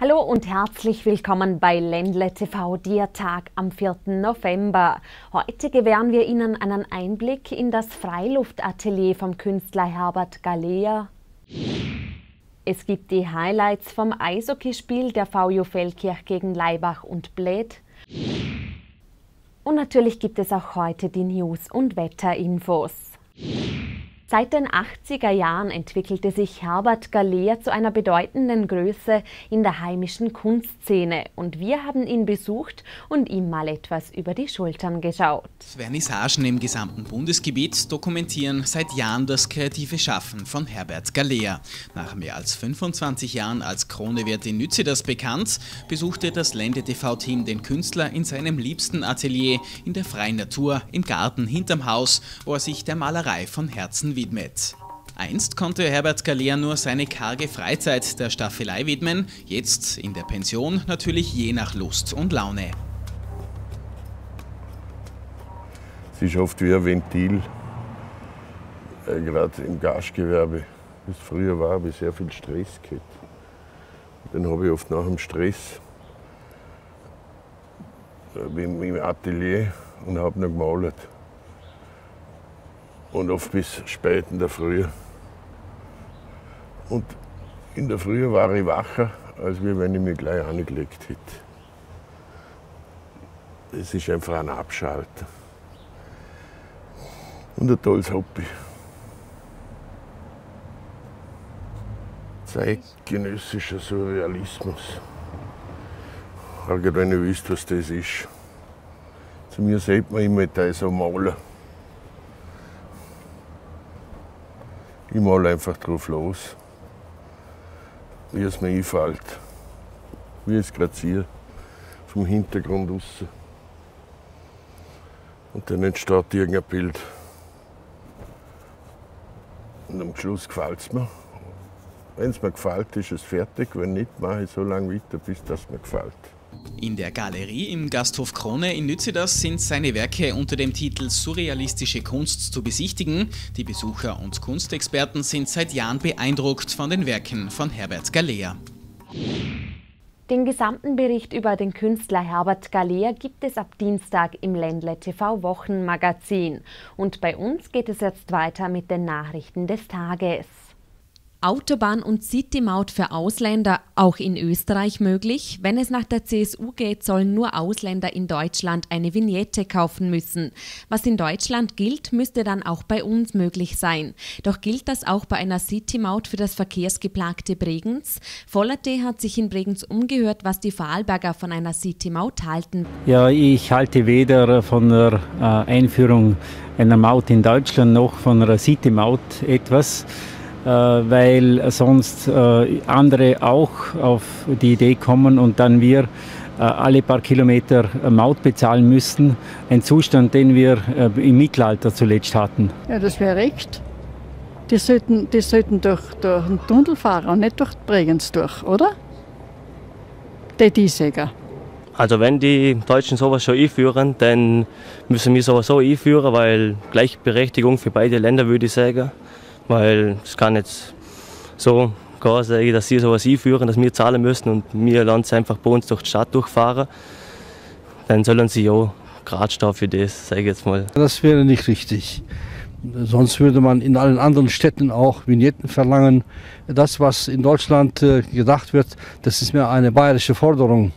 Hallo und herzlich willkommen bei Ländle TV, der Tag am 4. November. Heute gewähren wir Ihnen einen Einblick in das Freiluftatelier vom Künstler Herbert Gallea. Es gibt die Highlights vom Eishockeyspiel der VEU Feldkirch gegen Laibach und Blatt. Und natürlich gibt es auch heute die News- und Wetterinfos. Seit den 80er Jahren entwickelte sich Herbert Gallea zu einer bedeutenden Größe in der heimischen Kunstszene. Und wir haben ihn besucht und ihm mal etwas über die Schultern geschaut. Vernissagen im gesamten Bundesgebiet dokumentieren seit Jahren das kreative Schaffen von Herbert Gallea. Nach mehr als 25 Jahren als Kronewirt in Nüziders bekannt, besuchte das Ländle-TV-Team den Künstler in seinem liebsten Atelier in der freien Natur, im Garten hinterm Haus, wo er sich der Malerei von Herzen widmet. Einst konnte Herbert Gallea nur seine karge Freizeit der Staffelei widmen, jetzt in der Pension natürlich je nach Lust und Laune. Es ist oft wie ein Ventil, gerade im Gastgewerbe. Bis früher war, habe ich sehr viel Stress gehabt. Dann habe ich oft nach dem Stress im Atelier und habe noch gemalt. Und oft bis spät in der Früh. Und in der Früh war ich wacher, als wenn ich mich gleich angelegt hätte. Es ist einfach ein Abschalten. Und ein tolles Hobby. Zeitgenössischer Surrealismus. Auch wenn ihr wisst, was das ist. Zu mir sieht man immer, da so malen. Ich male einfach drauf los, wie es mir einfällt, wie es gerade sehe, vom Hintergrund raus. Und dann entsteht irgendein Bild. Und am Schluss gefällt es mir. Wenn es mir gefällt, ist es fertig, wenn nicht, mache ich so lange weiter, bis das mir gefällt. In der Galerie im Gasthof Krone in Nüziders sind seine Werke unter dem Titel Surrealistische Kunst zu besichtigen. Die Besucher und Kunstexperten sind seit Jahren beeindruckt von den Werken von Herbert Gallea. Den gesamten Bericht über den Künstler Herbert Gallea gibt es ab Dienstag im Ländle TV Wochenmagazin. Und bei uns geht es jetzt weiter mit den Nachrichten des Tages. Autobahn- und City-Maut für Ausländer auch in Österreich möglich? Wenn es nach der CSU geht, sollen nur Ausländer in Deutschland eine Vignette kaufen müssen. Was in Deutschland gilt, müsste dann auch bei uns möglich sein. Doch gilt das auch bei einer City-Maut für das verkehrsgeplagte Bregenz? Vollerte hat sich in Bregenz umgehört, was die Fahlberger von einer City-Maut halten. Ja, ich halte weder von der Einführung einer Maut in Deutschland noch von einer City-Maut etwas. Weil sonst andere auch auf die Idee kommen und dann wir alle paar Kilometer Maut bezahlen müssten. Ein Zustand, den wir im Mittelalter zuletzt hatten. Ja, das wäre recht. Die sollten durch den Tunnel fahren und nicht durch Bregenz durch, oder? Die Säger. Also wenn die Deutschen sowas schon einführen, dann müssen wir sowieso einführen, weil Gleichberechtigung für beide Länder, würde ich sagen. Weil es kann jetzt so klar sein, dass sie sowas einführen, dass wir zahlen müssen und wir lassen sie einfach bei uns durch die Stadt durchfahren. Dann sollen sie ja gerade stehen für das, sage ich jetzt mal. Das wäre nicht richtig. Sonst würde man in allen anderen Städten auch Vignetten verlangen. Das, was in Deutschland gedacht wird, das ist mehr eine bayerische Forderung.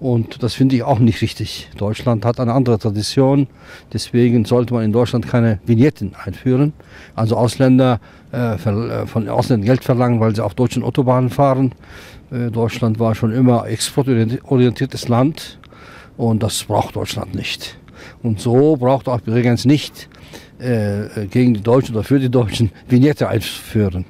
Und das finde ich auch nicht richtig. Deutschland hat eine andere Tradition, deswegen sollte man in Deutschland keine Vignetten einführen. Also Ausländer von Ausländern Geld verlangen, weil sie auf deutschen Autobahnen fahren. Deutschland war schon immer exportorientiertes Land und das braucht Deutschland nicht. Und so braucht auch Bregenz nicht gegen die Deutschen oder für die Deutschen Vignette einführen.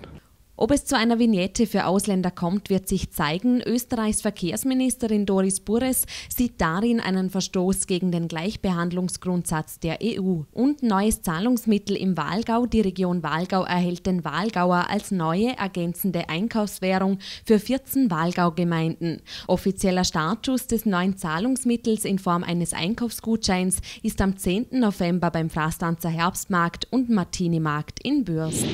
Ob es zu einer Vignette für Ausländer kommt, wird sich zeigen. Österreichs Verkehrsministerin Doris Bures sieht darin einen Verstoß gegen den Gleichbehandlungsgrundsatz der EU. Und neues Zahlungsmittel im Walgau. Die Region Walgau erhält den Walgauer als neue ergänzende Einkaufswährung für 14 Walgau-Gemeinden. Offizieller Startschuss des neuen Zahlungsmittels in Form eines Einkaufsgutscheins ist am 10. November beim Frastanzer Herbstmarkt und Martinimarkt in Bürst.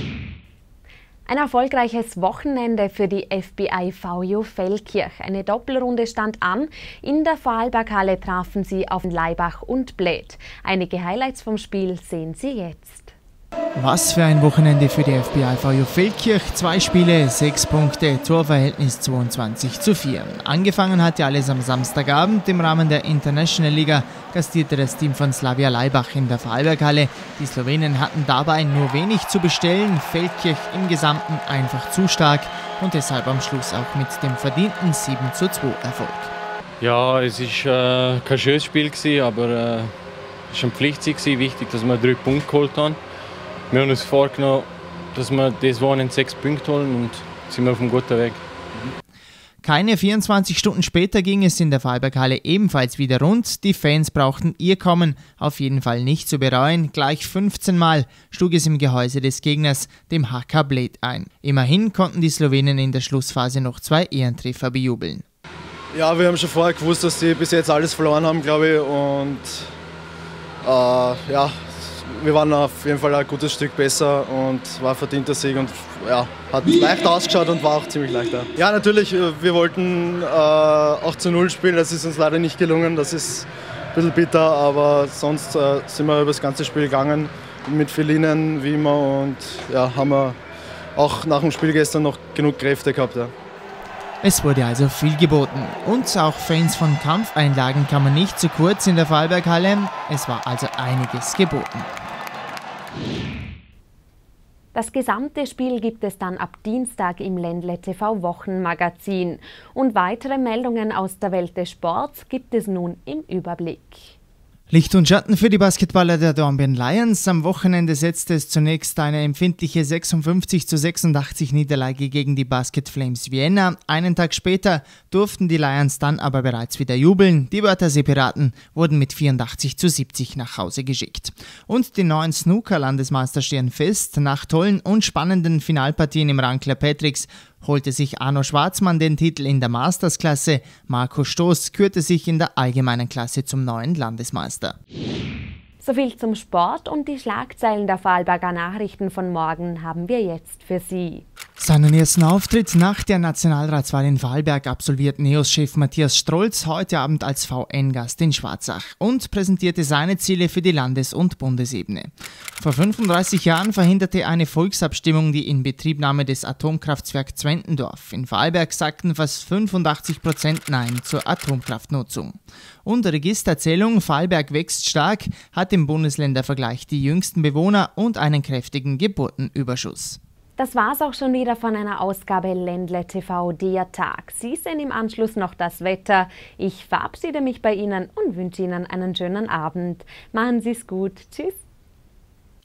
Ein erfolgreiches Wochenende für die FBI VEU Feldkirch. Eine Doppelrunde stand an. In der Fahlberghalle trafen sie auf Laibach und Blatt. Einige Highlights vom Spiel sehen Sie jetzt. Was für ein Wochenende für die FBI VEU Feldkirch. 2 Spiele, 6 Punkte, Torverhältnis 22:4. Angefangen hatte alles am Samstagabend. Im Rahmen der International Liga gastierte das Team von Slavia Laibach in der Fahlberghalle. Die Slowenen hatten dabei nur wenig zu bestellen, Feldkirch im Gesamten einfach zu stark und deshalb am Schluss auch mit dem verdienten 7:2 Erfolg. Ja, es war kein schönes Spiel, aber es war ein Pflichtsieg, wichtig, dass wir 3 Punkte geholt haben. Wir haben uns vorgenommen, dass wir dieses Wochenende 6 Punkte holen und sind auf einem guten Weg. Keine 24 Stunden später ging es in der Faberghalle ebenfalls wieder rund. Die Fans brauchten ihr Kommen auf jeden Fall nicht zu bereuen. Gleich 15 Mal schlug es im Gehäuse des Gegners, dem HK Blade, ein. Immerhin konnten die Slowenen in der Schlussphase noch 2 Ehrentreffer bejubeln. Ja, wir haben schon vorher gewusst, dass sie bis jetzt alles verloren haben, glaube ich. Und ja, wir waren auf jeden Fall ein gutes Stück besser und war ein verdienter Sieg und ja, hat leicht ausgeschaut und war auch ziemlich leichter. Ja, natürlich, wir wollten auch zu 0 spielen, das ist uns leider nicht gelungen, das ist ein bisschen bitter, aber sonst sind wir über das ganze Spiel gegangen mit viel Linien wie immer und ja, haben wir auch nach dem Spiel gestern noch genug Kräfte gehabt. Ja. Es wurde also viel geboten. Und auch Fans von Kampfeinlagen kamen nicht zu kurz in der Fahlberghalle. Es war also einiges geboten. Das gesamte Spiel gibt es dann ab Dienstag im Ländle TV Wochenmagazin. Und weitere Meldungen aus der Welt des Sports gibt es nun im Überblick. Licht und Schatten für die Basketballer der Dornbirn Lions. Am Wochenende setzte es zunächst eine empfindliche 56:86 Niederlage gegen die Basket Flames Vienna. Einen Tag später durften die Lions dann aber bereits wieder jubeln. Die Wörtherseepiraten wurden mit 84:70 nach Hause geschickt. Und die neuen Snooker-Landesmeister stehen fest. Nach tollen und spannenden Finalpartien im Rankler Patrick's holte sich Arno Schwarzmann den Titel in der Masters-Klasse. Markus Stoß kürte sich in der allgemeinen Klasse zum neuen Landesmeister. Soviel zum Sport und die Schlagzeilen der Vorarlberger Nachrichten von morgen haben wir jetzt für Sie. Seinen ersten Auftritt nach der Nationalratswahl in Vorarlberg absolviert NEOS-Chef Matthias Strolz heute Abend als VN-Gast in Schwarzach und präsentierte seine Ziele für die Landes- und Bundesebene. Vor 35 Jahren verhinderte eine Volksabstimmung die Inbetriebnahme des Atomkraftwerks Zwentendorf. In Vorarlberg sagten fast 85% Nein zur Atomkraftnutzung. Und Registerzählung Vorarlberg wächst stark, hat im Bundesländervergleich die jüngsten Bewohner und einen kräftigen Geburtenüberschuss. Das war's auch schon wieder von einer Ausgabe Ländle TV, der Tag. Sie sehen im Anschluss noch das Wetter. Ich verabschiede mich bei Ihnen und wünsche Ihnen einen schönen Abend. Machen Sie's gut. Tschüss.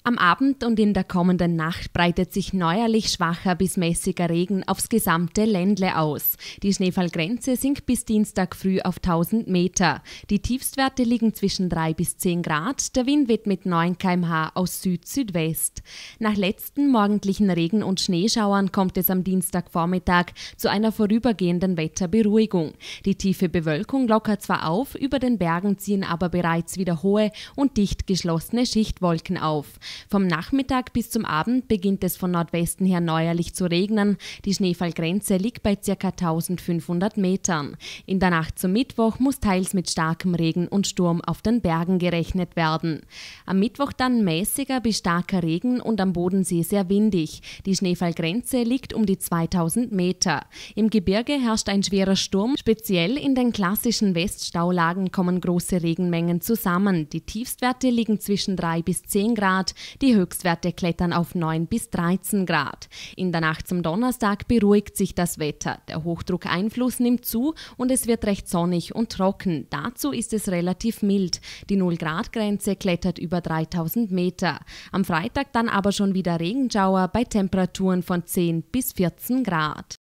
Am Abend und in der kommenden Nacht breitet sich neuerlich schwacher bis mäßiger Regen aufs gesamte Ländle aus. Die Schneefallgrenze sinkt bis Dienstag früh auf 1000 Meter. Die Tiefstwerte liegen zwischen 3 bis 10 Grad. Der Wind weht mit 9 km/h aus Süd-Südwest. Nach letzten morgendlichen Regen- und Schneeschauern kommt es am Dienstagvormittag zu einer vorübergehenden Wetterberuhigung. Die tiefe Bewölkung lockert zwar auf, über den Bergen ziehen aber bereits wieder hohe und dicht geschlossene Schichtwolken auf. Vom Nachmittag bis zum Abend beginnt es von Nordwesten her neuerlich zu regnen. Die Schneefallgrenze liegt bei ca. 1500 Metern. In der Nacht zum Mittwoch muss teils mit starkem Regen und Sturm auf den Bergen gerechnet werden. Am Mittwoch dann mäßiger bis starker Regen und am Bodensee sehr windig. Die Schneefallgrenze liegt um die 2000 Meter. Im Gebirge herrscht ein schwerer Sturm. Speziell in den klassischen Weststaulagen kommen große Regenmengen zusammen. Die Tiefstwerte liegen zwischen 3 bis 10 Grad. Die Höchstwerte klettern auf 9 bis 13 Grad. In der Nacht zum Donnerstag beruhigt sich das Wetter. Der Hochdruckeinfluss nimmt zu und es wird recht sonnig und trocken. Dazu ist es relativ mild. Die 0-Grad-Grenze klettert über 3000 Meter. Am Freitag dann aber schon wieder Regenschauer bei Temperaturen von 10 bis 14 Grad.